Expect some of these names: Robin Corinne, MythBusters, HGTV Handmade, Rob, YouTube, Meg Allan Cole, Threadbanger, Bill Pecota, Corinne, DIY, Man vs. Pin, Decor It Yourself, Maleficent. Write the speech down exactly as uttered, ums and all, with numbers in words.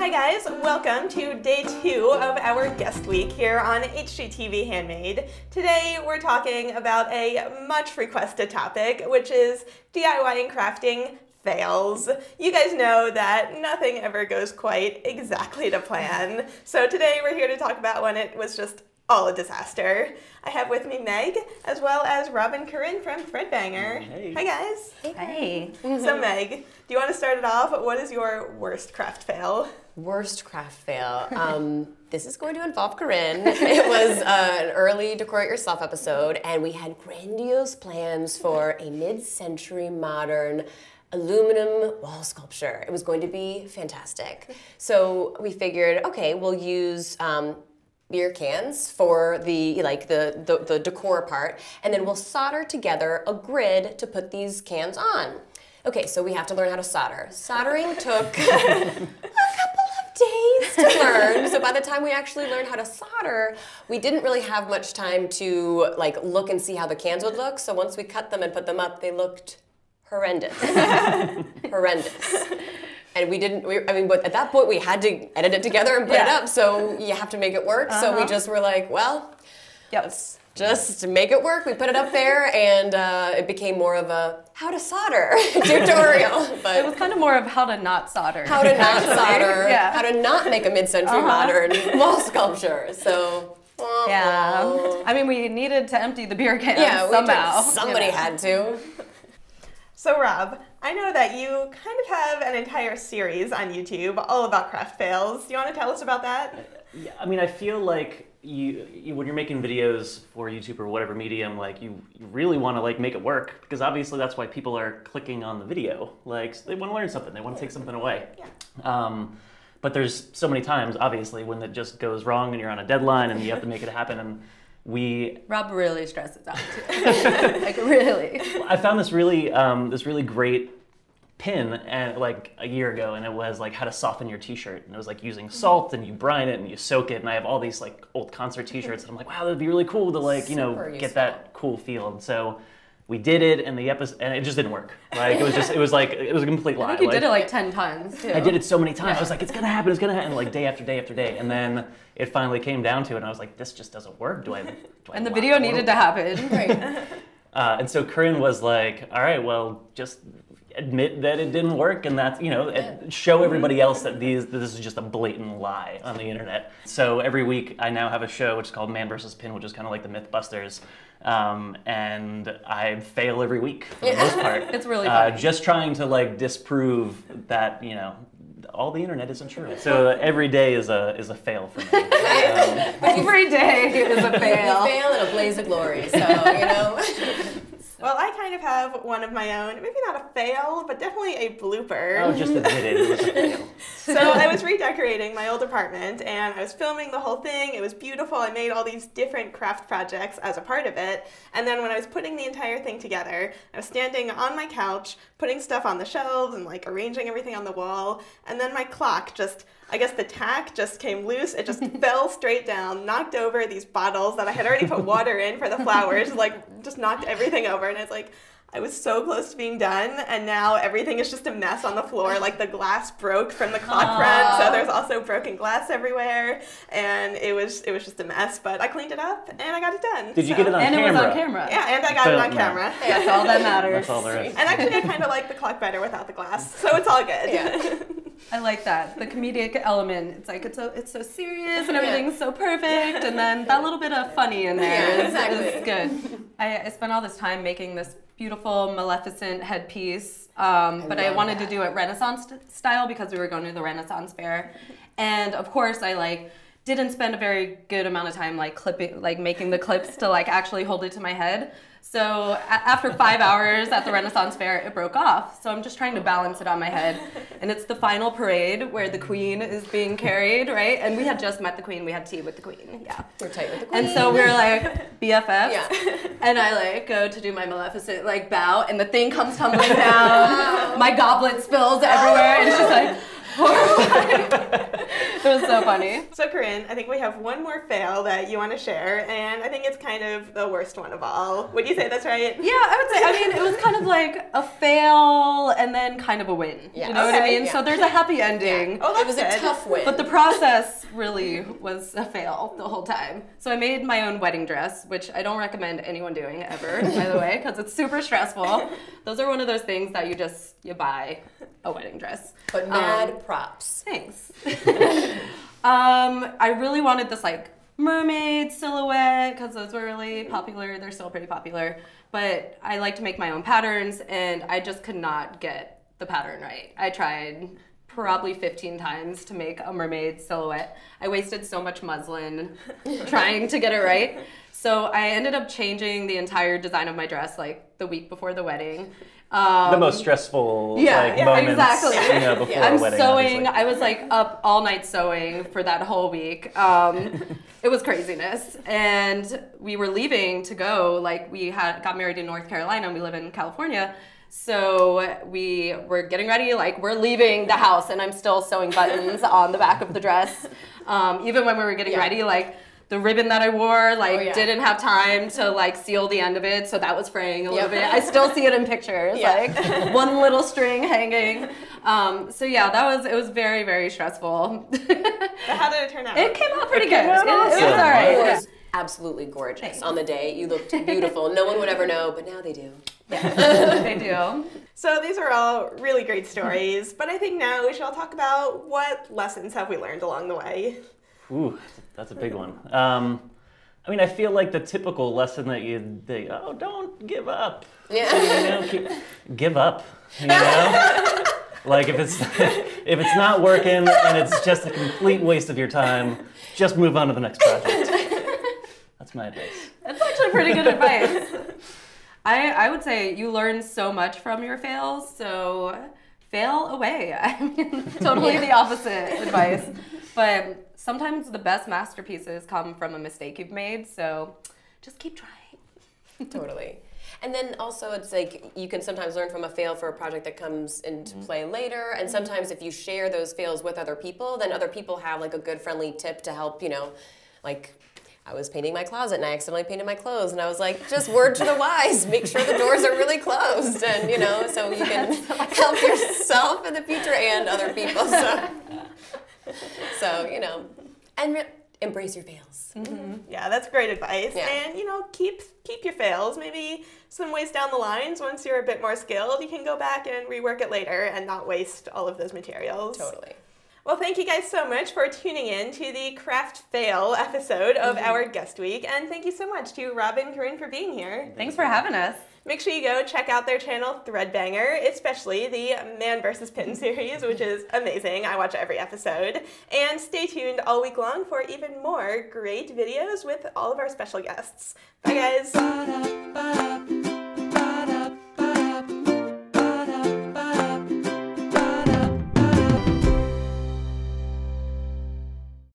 Hi guys, welcome to day two of our guest week here on H G T V Handmade. Today we're talking about a much requested topic, which is D I Y and crafting fails. You guys know that nothing ever goes quite exactly to plan. So today we're here to talk about when it was just all a disaster. I have with me Meg, as well as Robin Corinne from Threadbanger. Hey. Hi guys. Hey. Hey. So Meg, do you want to start it off? What is your worst craft fail? Worst craft fail. Um, this is going to involve Corinne. It was uh, an early Decor It Yourself episode, and we had grandiose plans for a mid-century modern aluminum wall sculpture. It was going to be fantastic. So we figured, okay, we'll use um, beer cans for the like the, the the decor part, and then we'll solder together a grid to put these cans on. Okay, so we have to learn how to solder. Soldering took a couple of days to learn. So by the time we actually learned how to solder, we didn't really have much time to like look and see how the cans would look. So once we cut them and put them up, they looked horrendous. Horrendous. And we didn't, we, I mean, but at that point we had to edit it together and put yeah. it up, so you have to make it work. Uh-huh. So we just were like, well, yep. let's just make it work. We put it up there, and uh, it became more of a how to solder tutorial. But it was kind of more of how to not solder. How to not solder, yeah. how to not make a mid-century uh-huh. modern wall sculpture. So. Yeah. Uh-oh. I mean, we needed to empty the beer can yeah, somehow. Did, somebody you know. had to. So Rob, I know that you kind of have an entire series on YouTube all about craft fails. Do you want to tell us about that? Yeah, I mean, I feel like you, you when you're making videos for YouTube or whatever medium, like you, you really want to like make it work, because obviously that's why people are clicking on the video. Like they want to learn something, they want to take something away. Yeah. Um, but there's so many times, obviously, when it just goes wrong and you're on a deadline and you have to make it happen. And We Rob really stresses out too. Like really. I found this really um, this really great pin and like a year ago, and it was like how to soften your T-shirt, and it was like using salt and you brine it and you soak it, and I have all these like old concert T-shirts, and I'm like, wow, that'd be really cool to like you know Super get useful. that cool feel, and so. We did it, and the episode, and it just didn't work. Like it was just, it was like it was a complete lie. I think you like, did it like ten times too. I did it so many times. Yeah. I was like, it's gonna happen, it's gonna happen, and like day after day after day, and then it finally came down to it, and I was like, this just doesn't work. Do I? Do I and the video it? needed to happen. Right. Uh, and so Corinne was like, all right, well, just admit that it didn't work, and that's you know, yeah. show everybody else that these this is just a blatant lie on the internet. So every week I now have a show which is called Man versus. Pin, which is kind of like the MythBusters. Um, and I fail every week for the most part. It's really uh, just trying to like disprove that you know all the internet isn't true. So uh, every day is a is a fail for me. Um, every day is a fail. You fail in a blaze of glory. So you know. Well, I kind of have one of my own, maybe not a fail, but definitely a blooper. Oh, just admit it, it was a fail. So I was redecorating my old apartment, and I was filming the whole thing. It was beautiful. I made all these different craft projects as a part of it. And then when I was putting the entire thing together, I was standing on my couch, putting stuff on the shelves and like arranging everything on the wall. And then my clock just, I guess the tack just came loose. It just fell straight down, knocked over these bottles that I had already put water in for the flowers, like just knocked everything over. And it's like, I was so close to being done, and now everything is just a mess on the floor. Like the glass broke from the clock front, so there's also broken glass everywhere, and it was it was just a mess. But I cleaned it up, and I got it done. Did so. you get it on and camera? And it was on camera. Yeah, and I got so, it on camera. No. That's all that matters. That's all there is. And actually, I kind of like the clock better without the glass, so it's all good. Yeah. I like that. The comedic element. It's like it's so it's so serious, and everything's yeah. so perfect, and then that little bit of funny in there yeah, is, exactly. is good. I, I spent all this time making this beautiful Maleficent headpiece, um, I but I wanted that. to do it Renaissance st style because we were going to the Renaissance fair, and of course I like didn't spend a very good amount of time like clipping, like making the clips to like actually hold it to my head. So after five hours at the Renaissance fair, it broke off. So I'm just trying to balance it on my head, and it's the final parade where the queen is being carried, right? And we had just met the queen. We had tea with the queen. Yeah, we're tight with the queen. And so we're like B F Fs. Yeah. And I like go to do my Maleficent like bow, and the thing comes tumbling down. Wow. My goblet spills everywhere, and she's like. Horrified. was so funny. So Corinne, I think we have one more fail that you want to share, and I think it's kind of the worst one of all. Would you say that's right? Yeah, I would say. I mean, it was kind of like a fail and then kind of a win. Yeah. You know okay, what I mean? Yeah. So there's a happy ending. Yeah. Oh, that's it was good. A tough win. But the process really was a fail the whole time. So I made my own wedding dress, which I don't recommend anyone doing ever, by the way, because it's super stressful. Those are one of those things that you just you buy a wedding dress. But mad um, props. Thanks. um, I really wanted this like mermaid silhouette because those were really popular. They're still pretty popular. But I like to make my own patterns, and I just could not get the pattern right. I tried probably fifteen times to make a mermaid silhouette. I wasted so much muslin trying to get it right. So I ended up changing the entire design of my dress like the week before the wedding. Um, the most stressful yeah, like, yeah, moments exactly. you know, before yeah. a wedding. I'm sewing. Obviously. I was like up all night sewing for that whole week. Um, it was craziness. And we were leaving to go. Like we had got married in North Carolina, and we live in California. So we were getting ready, like we're leaving the house, and I'm still sewing buttons on the back of the dress. Um, even when we were getting yeah. ready, like the ribbon that I wore, like oh, yeah. didn't have time to like seal the end of it, so that was fraying a little yep. bit. I still see it in pictures, yeah. like one little string hanging. Um, so yeah, that was it was very very stressful. But how did it turn out? It came out pretty it good. Out it, awesome. It was all right. It was absolutely gorgeous. Thanks. On the day, you looked beautiful. No one would ever know, but now they do. Yeah, they do. So these are all really great stories, but I think now we should all talk about what lessons have we learned along the way. Ooh, that's a big one. Um, I mean, I feel like the typical lesson that you think, oh, don't give up. Yeah. You know, keep, give up, you know? Like if it's if it's not working and it's just a complete waste of your time, just move on to the next project. That's my advice. That's actually pretty good advice. I, I would say you learn so much from your fails, so fail away. I mean, totally yeah. the opposite advice. But sometimes the best masterpieces come from a mistake you've made, so just keep trying. Totally. And then also it's like you can sometimes learn from a fail for a project that comes into mm-hmm. play later. And sometimes if you share those fails with other people, then other people have like a good friendly tip to help, you know, like... I was painting my closet and I accidentally painted my clothes, and I was like, just word to the wise, make sure the doors are really closed, and you know, so you can help yourself in the future and other people. So, so you know, and embrace your fails. Mm-hmm. Yeah, that's great advice. Yeah. And you know, keep keep your fails. Maybe some ways down the lines, once you're a bit more skilled, you can go back and rework it later and not waste all of those materials. Totally. Well, thank you guys so much for tuning in to the Craft Fail episode of mm-hmm. our guest week. And thank you so much to Robin Corinne for being here. Thanks for having us. Make sure you go check out their channel, Threadbanger, especially the Man versus. Pin series, which is amazing. I watch every episode. And stay tuned all week long for even more great videos with all of our special guests. Bye, guys.